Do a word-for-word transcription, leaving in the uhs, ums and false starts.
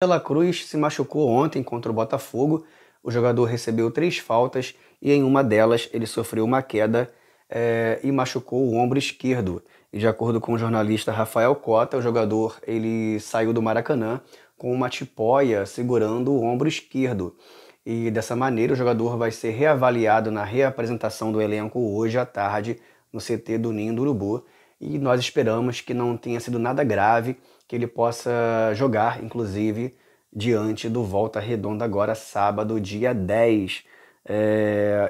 De La Cruz se machucou ontem contra o Botafogo. O jogador recebeu três faltas e em uma delas ele sofreu uma queda é, e machucou o ombro esquerdo. E de acordo com o jornalista Rafael Cota, o jogador ele saiu do Maracanã com uma tipoia segurando o ombro esquerdo. E dessa maneira o jogador vai ser reavaliado na reapresentação do elenco hoje à tarde no C T do Ninho do Urubu. E nós esperamos que não tenha sido nada grave, que ele possa jogar, inclusive, diante do Volta Redonda agora, sábado, dia dez. É...